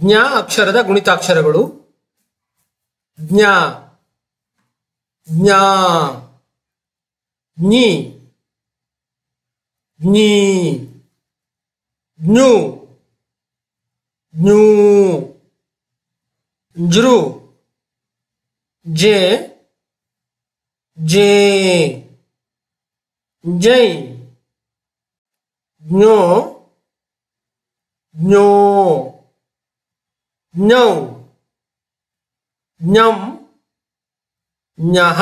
ज्ञ ಅಕ್ಷರದ ಗುಣಿತಾಕ್ಷರಗಳು ज्ञ ज्ञ ಜ್ಞಿ ಜ್ಞಿ ಜ್ಞು ಜ್ಞು ಜ್ರು ಜೆ ಜೆ ಜೈ ಜ್ಞೋ ಜ್ಞೋ ಜ್ಞೌ ಜ್ಞಂ ಜ್ಞಹ